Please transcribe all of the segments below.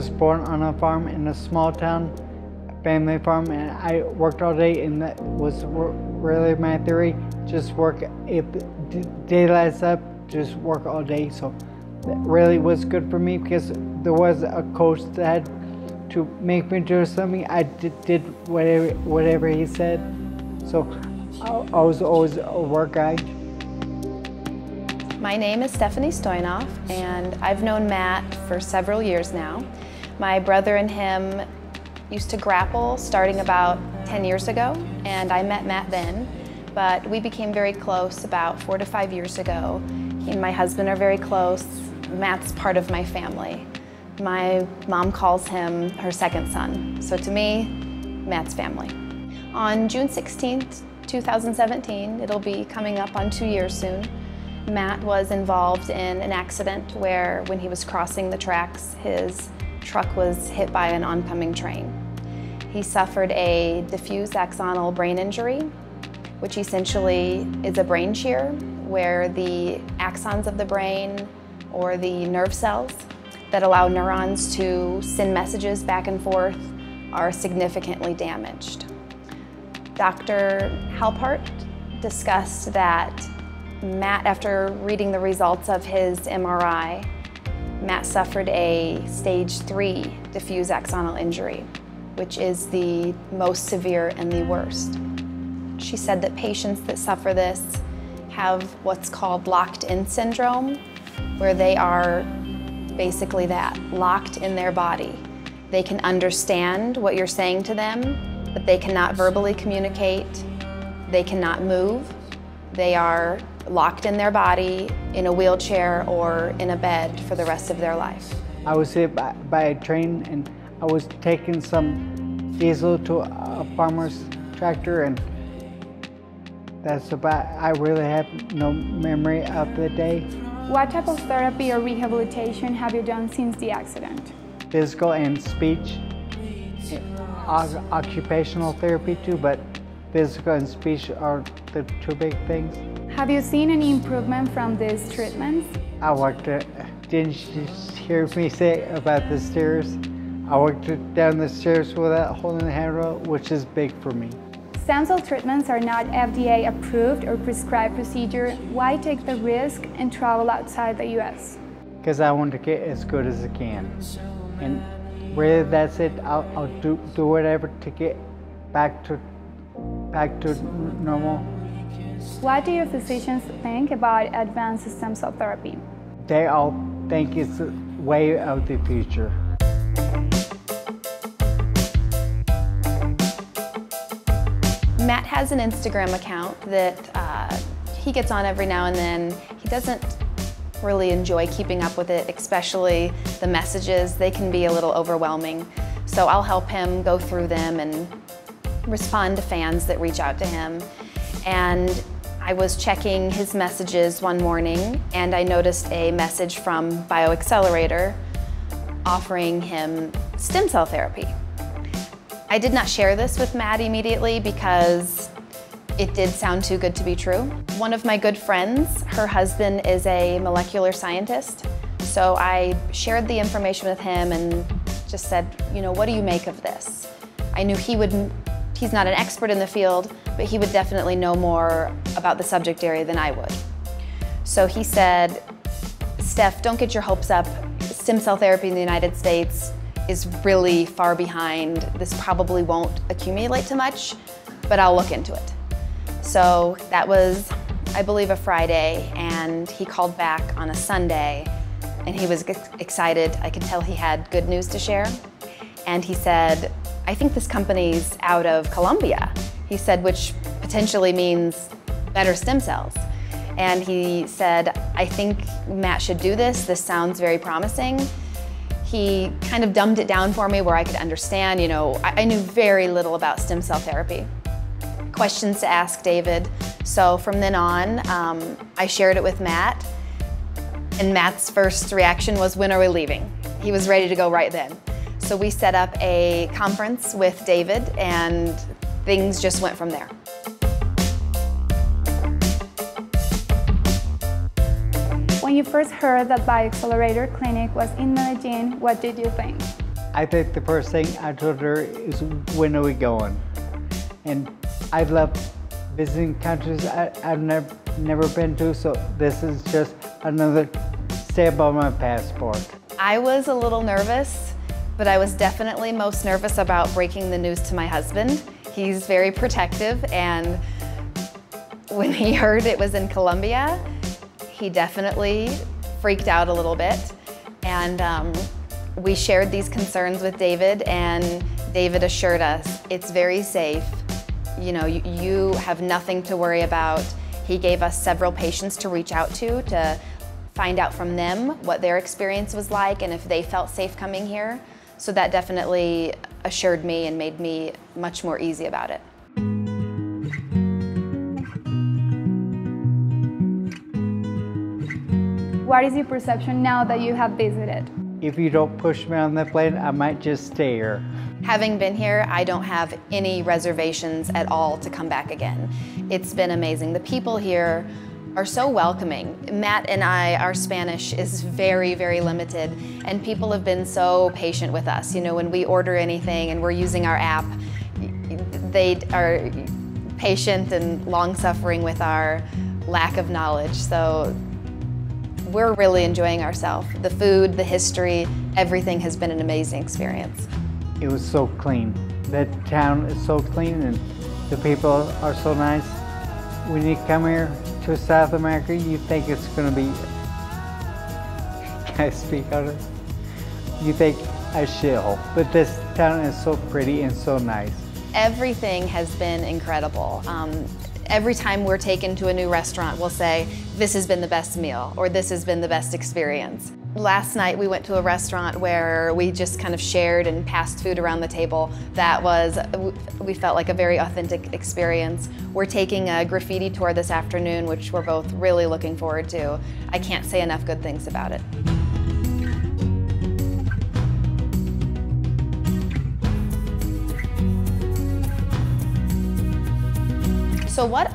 was born on a farm in a small town, a family farm, and I worked all day, and that was really my theory. Just work, if day lights up, just work all day. So that really was good for me because there was a coach that had to make me do something. I did whatever he said. So I was always a work guy. My name is Stephanie Stoinoff, and I've known Matt for several years now. My brother and him used to grapple starting about 10 years ago, and I met Matt then, but we became very close about 4 to 5 years ago. He and my husband are very close. Matt's part of my family. My mom calls him her second son, so to me, Matt's family. On June 16th, 2017, it'll be coming up on 2 years soon, Matt was involved in an accident where, when he was crossing the tracks, his truck was hit by an oncoming train. He suffered a diffuse axonal brain injury, which essentially is a brain shear, where the axons of the brain, or the nerve cells that allow neurons to send messages back and forth, are significantly damaged. Dr. Halpert discussed that Matt, after reading the results of his MRI, Matt suffered a stage 3 diffuse axonal injury, which is the most severe and the worst. She said that patients that suffer this have what's called locked-in syndrome, where they are basically that, locked in their body. They can understand what you're saying to them, but they cannot verbally communicate, they cannot move, they are locked in their body, in a wheelchair or in a bed for the rest of their life. I was hit by a train, and I was taking some diesel to a farmer's tractor, and that's about, I really have no memory of the day. What type of therapy or rehabilitation have you done since the accident? Physical and speech, occupational therapy too, but physical and speech are the two big things. Have you seen any improvement from these treatments? I worked, didn't you hear me say about the stairs? I worked down the stairs without holding the handrail, which is big for me. Stem cell treatments are not FDA approved or prescribed procedure. Why take the risk and travel outside the US? Because I want to get as good as I can. And really, that's it. I'll do whatever to get back to normal. What do your physicians think about advanced stem cell therapy? They all think it's the way of the future. Matt has an Instagram account that he gets on every now and then. He doesn't really enjoy keeping up with it, especially the messages. They can be a little overwhelming. So I'll help him go through them and respond to fans that reach out to him. And I was checking his messages one morning, and I noticed a message from BioXcellerator offering him stem cell therapy. I did not share this with Matt immediately because it did sound too good to be true. One of my good friends, her husband is a molecular scientist, so I shared the information with him and just said, you know, what do you make of this? I knew he would. He's not an expert in the field, but he would definitely know more about the subject area than I would. So he said, Steph, don't get your hopes up. Stem cell therapy in the United States is really far behind. This probably won't accumulate to much, but I'll look into it. So that was, I believe, a Friday, and he called back on a Sunday, and he was excited. I could tell he had good news to share. And he said, I think this company's out of Colombia, he said, which potentially means better stem cells. And he said, I think Matt should do this. This sounds very promising. He kind of dumbed it down for me where I could understand, you know, I knew very little about stem cell therapy. Questions to ask David. So from then on, I shared it with Matt, and Matt's first reaction was, when are we leaving? He was ready to go right then. So we set up a conference with David, and things just went from there. When you first heard that BioXcellerator Clinic was in Medellin, what did you think? I think the first thing I told her is, when are we going? And I love visiting countries I've never been to, so this is just another stamp on my passport. I was a little nervous, but I was definitely most nervous about breaking the news to my husband. He's very protective, and when he heard it was in Colombia, he definitely freaked out a little bit. And we shared these concerns with David, and David assured us, it's very safe. You know, you have nothing to worry about. He gave us several patients to reach out to find out from them what their experience was like and if they felt safe coming here. So that definitely assured me and made me much more easy about it. What is your perception now that you have visited? If you don't push me on the plane, I might just stay here. Having been here, I don't have any reservations at all to come back again. It's been amazing. The people here are so welcoming. Matt and I, our Spanish is very, very limited, and people have been so patient with us. You know, when we order anything and we're using our app, they are patient and long-suffering with our lack of knowledge. So we're really enjoying ourselves. The food, the history, everything has been an amazing experience. It was so clean. The town is so clean and the people are so nice. When you come here to South America, you think it's going to be, can I speak on it? You think a shell, but this town is so pretty and so nice. Everything has been incredible. Every time we're taken to a new restaurant, we'll say, this has been the best meal, or this has been the best experience. Last night we went to a restaurant where we just kind of shared and passed food around the table. That was, we felt like a very authentic experience. We're taking a graffiti tour this afternoon, which we're both really looking forward to. I can't say enough good things about it. So what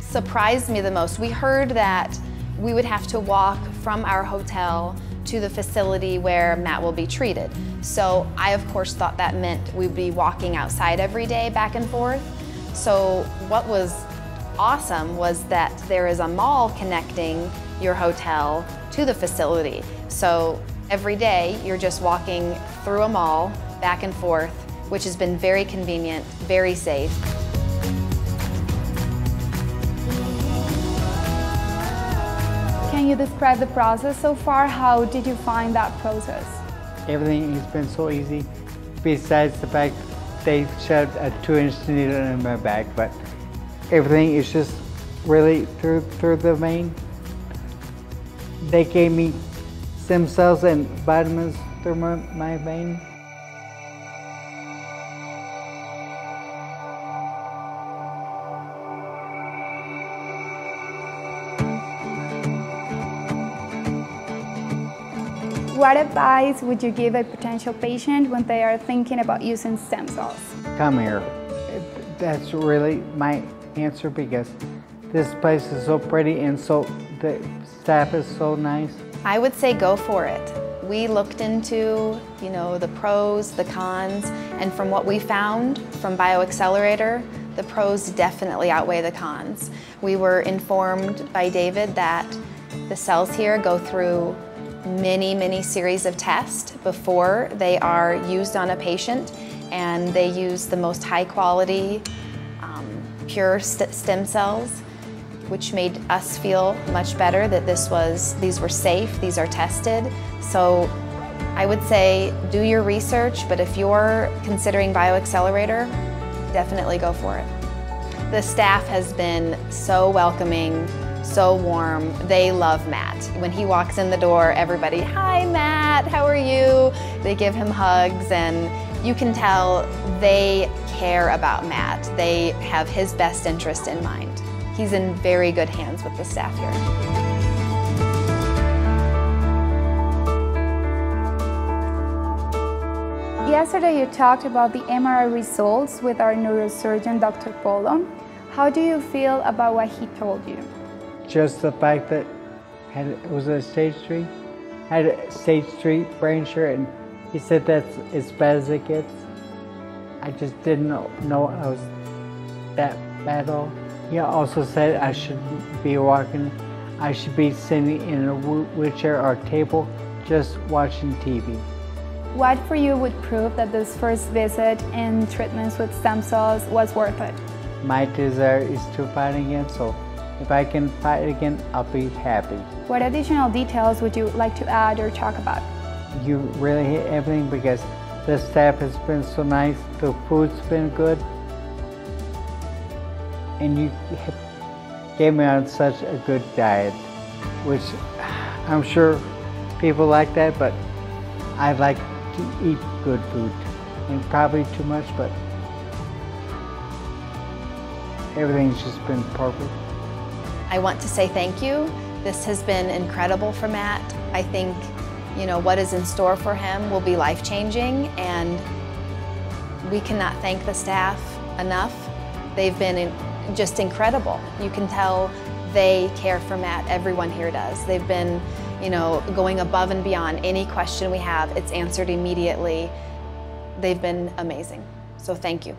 surprised me the most, we heard that we would have to walk from our hotel to the facility where Matt will be treated. So I, of course, thought that meant we'd be walking outside every day back and forth. So what was awesome was that there is a mall connecting your hotel to the facility. So every day you're just walking through a mall back and forth, which has been very convenient, very safe. Can you describe the process so far? How did you find that process? Everything has been so easy, besides the fact they shoved a 2-inch needle in my back, but everything is just really through the vein. They gave me stem cells and vitamins through my vein. What advice would you give a potential patient when they are thinking about using stem cells? Come here. That's really my answer, because this place is so pretty and so the staff is so nice. I would say go for it. We looked into, you know, the pros, the cons, and from what we found from BioXcellerator, the pros definitely outweigh the cons. We were informed by David that the cells here go through many series of tests before they are used on a patient, and they use the most high quality, pure stem cells, which made us feel much better that these were safe, these are tested. So I would say do your research, but if you're considering BioXcellerator, definitely go for it. The staff has been so welcoming, so warm. They love Matt. When he walks in the door, everybody, hi Matt, how are you? They give him hugs, and you can tell they care about Matt. They have his best interest in mind. He's in very good hands with the staff here. Yesterday you talked about the MRI results with our neurosurgeon, Dr. Polo. How do you feel about what he told you? Just the fact that it was a stage 3, had a stage 3 brain tumor, and He said that's as bad as it gets. I just didn't know I was that battle. He also said I should be walking, I should be sitting in a wheelchair or table, just watching TV. What for you would prove that this first visit and treatments with stem cells was worth it? My desire is to fight again, so if I can fight again, I'll be happy. What additional details would you like to add or talk about? You really hit everything because the staff has been so nice, the food's been good, and you gave me on such a good diet, which I'm sure people like that, but I like to eat good food, and probably too much, but everything's just been perfect. I want to say thank you. This has been incredible for Matt. I think, you know, what is in store for him will be life-changing, and we cannot thank the staff enough. They've been just incredible. You can tell they care for Matt. Everyone here does. They've been, you know, going above and beyond. Any question we have, it's answered immediately. They've been amazing. So thank you.